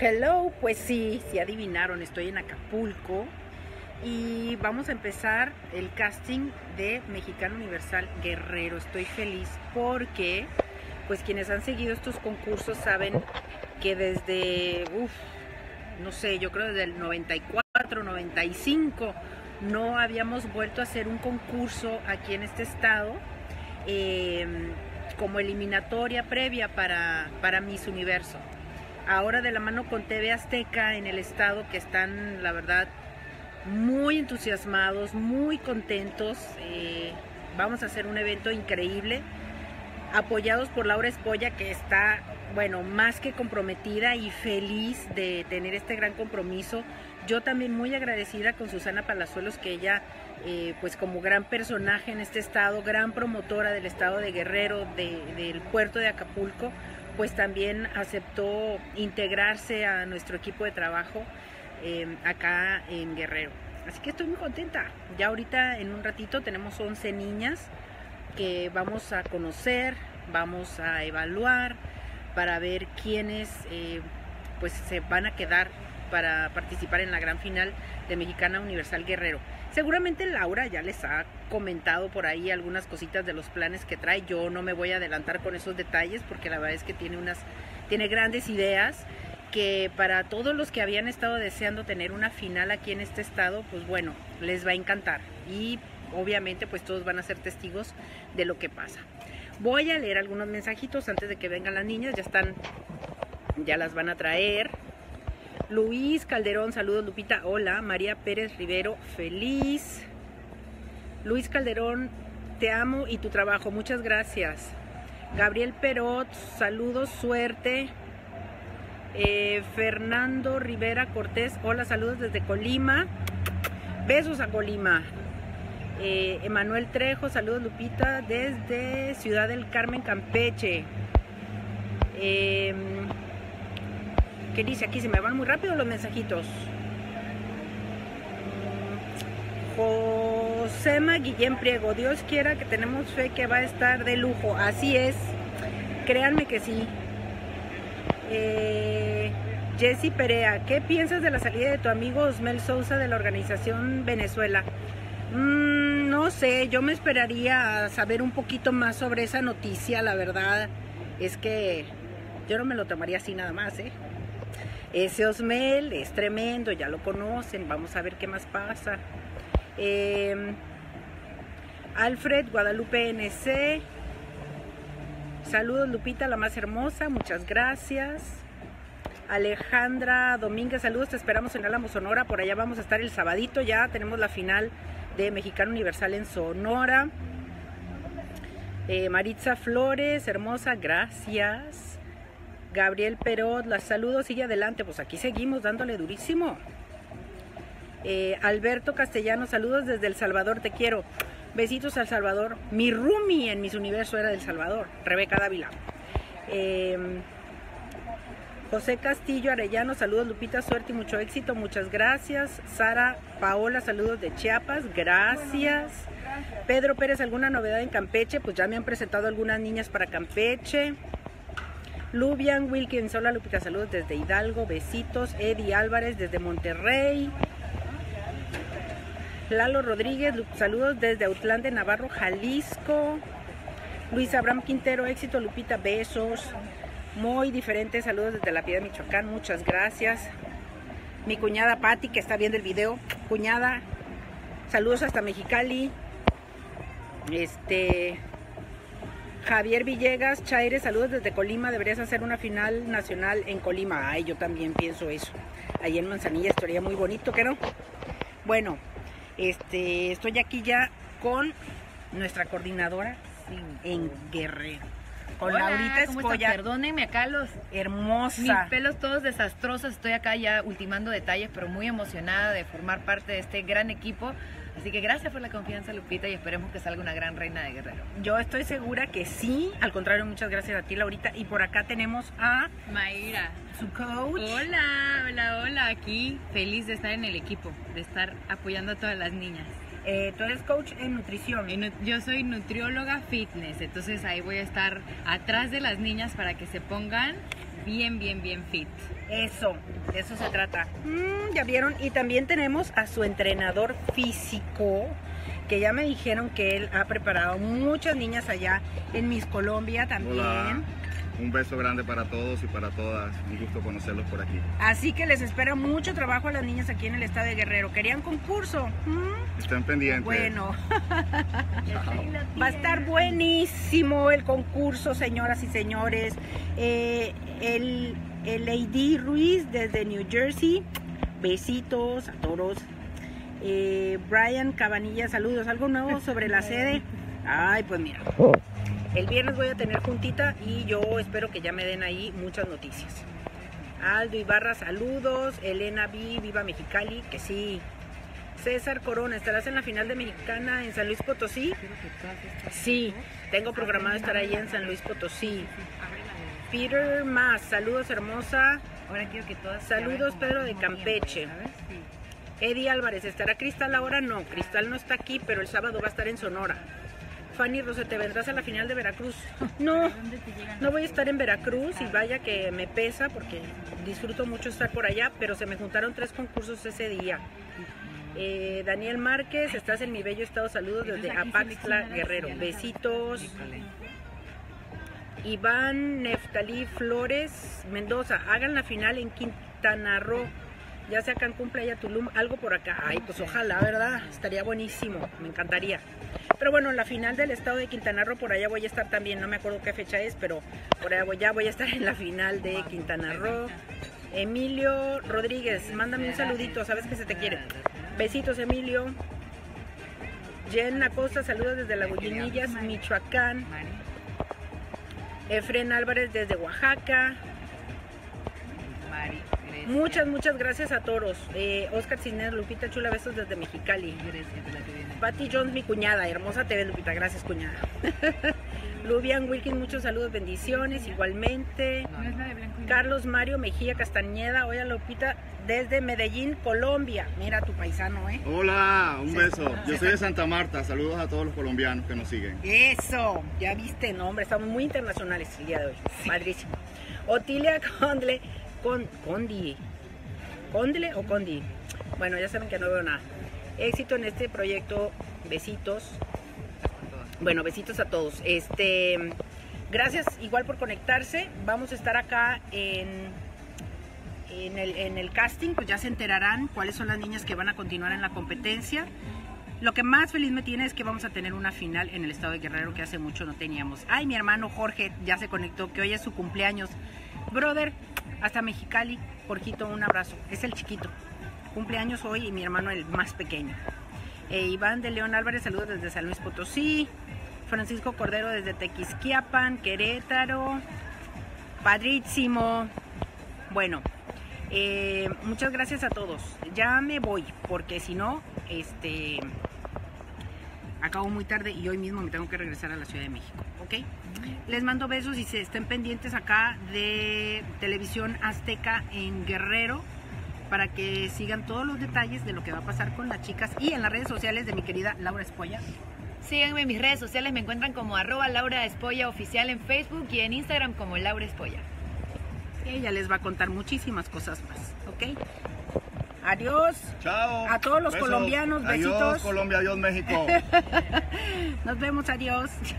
Hello, pues sí adivinaron, estoy en Acapulco y vamos a empezar el casting de Mexicana Universal Guerrero. Estoy feliz porque, pues quienes han seguido estos concursos saben que desde, no sé, yo creo desde el 94, 95, no habíamos vuelto a hacer un concurso aquí en este estado como eliminatoria previa para Miss Universo. Ahora de la mano con TV Azteca en el estado, que están, la verdad, muy entusiasmados, muy contentos. Vamos a hacer un evento increíble, apoyados por Laura Espoya, que está, bueno, más que comprometida y feliz de tener este gran compromiso. Yo también muy agradecida con Susana Palazuelos, que ella, pues como gran personaje en este estado, gran promotora del estado de Guerrero, del puerto de Acapulco, pues también aceptó integrarse a nuestro equipo de trabajo acá en Guerrero. Así que estoy muy contenta. Ya ahorita en un ratito tenemos 11 niñas que vamos a conocer, vamos a evaluar para ver quiénes pues se van a quedar para participar en la gran final de Mexicana Universal Guerrero. Seguramente Laura ya les ha comentado por ahí algunas cositas de los planes que trae. Yo no me voy a adelantar con esos detalles porque la verdad es que tiene grandes ideas que para todos los que habían estado deseando tener una final aquí en este estado, pues bueno, les va a encantar. Y obviamente pues todos van a ser testigos de lo que pasa. Voy a leer algunos mensajitos antes de que vengan las niñas. Ya las van a traer. Luis Calderón, saludos Lupita, hola. María Pérez Rivero, feliz. Luis Calderón, te amo y tu trabajo, muchas gracias. Gabriel Perot, saludos, suerte. Fernando Rivera Cortés, hola, saludos desde Colima. Besos a Colima. Emanuel Trejo, saludos Lupita, desde Ciudad del Carmen, Campeche. ¿Qué dice aquí? Se me van muy rápido los mensajitos. Josema Guillén Priego, Dios quiera que tenemos fe que va a estar de lujo. Así es, créanme que sí. Jessy Perea, ¿qué piensas de la salida de tu amigo Osmel Sousa de la organización Venezuela? No sé, yo me esperaría a saber un poquito más sobre esa noticia. La verdad es que yo no me lo tomaría así nada más, ¿eh? Ese Osmel es tremendo, ya lo conocen, vamos a ver qué más pasa. Alfred Guadalupe NC, saludos Lupita, la más hermosa, muchas gracias. Alejandra Domínguez, saludos, te esperamos en Álamo, Sonora, por allá vamos a estar el sabadito, ya tenemos la final de Mexicana Universal en Sonora. Maritza Flores, hermosa, gracias. Gabriel Perot, las saludos, sigue adelante, pues aquí seguimos dándole durísimo. Alberto Castellano, saludos desde El Salvador, te quiero. Besitos al Salvador. Mi roomie en Miss Universo era del Salvador, Rebeca Dávila. José Castillo Arellano, saludos Lupita, suerte y mucho éxito, muchas gracias. Sara Paola, saludos de Chiapas, gracias. Pedro Pérez, ¿alguna novedad en Campeche? Pues ya me han presentado algunas niñas para Campeche. Lubian Wilkins, hola Lupita, saludos desde Hidalgo, besitos. Eddie Álvarez desde Monterrey. Lalo Rodríguez, saludos desde Autlán de Navarro, Jalisco. Luis Abraham Quintero, éxito Lupita, besos. Muy diferentes, saludos desde La Piedad, Michoacán, muchas gracias. Mi cuñada Patti, que está viendo el video. Cuñada, saludos hasta Mexicali. Javier Villegas Chaire, saludos desde Colima, deberías hacer una final nacional en Colima. Ay, yo también pienso eso. Ahí en Manzanilla estaría muy bonito, ¿qué no? Bueno, estoy aquí ya con nuestra coordinadora en Guerrero. Con Laurita Espoya. Perdónenme acá los... Hermosa. Mis pelos todos desastrosos, estoy acá ya ultimando detalles, pero muy emocionada de formar parte de este gran equipo. Así que gracias por la confianza, Lupita, y esperemos que salga una gran reina de Guerrero. Yo estoy segura que sí. Al contrario, muchas gracias a ti, Laurita. Y por acá tenemos a... Mayra. Su coach. Hola, hola, hola. Aquí feliz de estar en el equipo, de estar apoyando a todas las niñas. Tú eres coach en nutrición. Yo soy nutrióloga fitness, entonces ahí voy a estar atrás de las niñas para que se pongan bien fit. Eso, de eso se trata. Ya vieron, y también tenemos a su entrenador físico, que ya me dijeron que él ha preparado muchas niñas allá en Miss Colombia también. Hola. Un beso grande para todos y para todas. Un gusto conocerlos por aquí. Así que les espera mucho trabajo a las niñas aquí en el estado de Guerrero. ¿Querían concurso? Están pendientes. Bueno. Va a estar buenísimo el concurso, señoras y señores. El Lady Ruiz desde New Jersey. Besitos a todos. Brian Cabanilla, saludos. ¿Algo nuevo sobre la sede? Ay, pues mira. El viernes voy a tener juntita y yo espero que ya me den ahí muchas noticias. Aldo Ibarra, saludos. Elena B, viva Mexicali, que sí. César Corona, ¿estarás en la final de Mexicana en San Luis Potosí? Sí, tengo programado estar ahí en San Luis Potosí. Peter Más, saludos hermosa. Ahora quiero que todas. Saludos Pedro de Campeche. Eddie Álvarez, ¿estará Cristal ahora? No, Cristal no está aquí, pero el sábado va a estar en Sonora. Fanny Rosette, ¿te vendrás a la final de Veracruz? No, no voy a estar en Veracruz y vaya que me pesa porque disfruto mucho estar por allá, pero se me juntaron 3 concursos ese día. Daniel Márquez, estás en mi bello estado, saludos desde Apaxtla, Guerrero. Besitos. Iván Neftalí Flores Mendoza, hagan la final en Quintana Roo, ya sea Cancún, Playa, Tulum, algo por acá. Ay, pues ojalá, ¿verdad? Estaría buenísimo, me encantaría. Pero bueno, en la final del estado de Quintana Roo, por allá voy a estar también, no me acuerdo qué fecha es, pero por allá voy a estar en la final de Quintana Roo. Emilio Rodríguez, mándame un saludito, sabes que se te quiere. Besitos, Emilio. Jen Acosta, saludos desde La Bujinillas, Michoacán. Efren Álvarez desde Oaxaca. Muchas gracias a todos. Oscar Cisneros, Lupita Chula, besos desde Mexicali. Patty Jones, mi cuñada, hermosa TV Lupita, gracias cuñada. Lubian Wilkins, muchos saludos, bendiciones, igualmente. Carlos Mario Mejía Castañeda, hola Lupita, desde Medellín, Colombia. Mira tu paisano, ¿eh? Hola, un beso. Yo soy de Santa Marta, saludos a todos los colombianos que nos siguen. Eso, ya viste, no, hombre, estamos muy internacionales el día de hoy, padrísimo. Otilia Condle. Condi. Bueno, ya saben que no veo nada. Éxito en este proyecto. Besitos. Bueno, besitos a todos. Gracias igual por conectarse. Vamos a estar acá en el casting. Pues ya se enterarán cuáles son las niñas que van a continuar en la competencia. Lo que más feliz me tiene es que vamos a tener una final en el estado de Guerrero que hace mucho no teníamos. Ay, mi hermano Jorge ya se conectó, que hoy es su cumpleaños. Brother, hasta Mexicali, Jorgito, un abrazo. Es el chiquito. Cumpleaños hoy y mi hermano el más pequeño. Iván de León Álvarez, saludos desde San Luis Potosí. Francisco Cordero desde Tequisquiapan, Querétaro. Padrísimo. Bueno, muchas gracias a todos. Ya me voy, porque si no, acabo muy tarde y hoy mismo me tengo que regresar a la Ciudad de México, ¿ok? Les mando besos y se estén pendientes acá de Televisión Azteca en Guerrero para que sigan todos los detalles de lo que va a pasar con las chicas y en las redes sociales de mi querida Laura Espoya. Síganme en mis redes sociales, me encuentran como @LauraEspoyaOficial en Facebook y en Instagram como Laura Espoya. Ella les va a contar muchísimas cosas más, ¿ok? Adiós. Chao. A todos los besos. Colombianos, besitos. Adiós Colombia, adiós México. Nos vemos, adiós.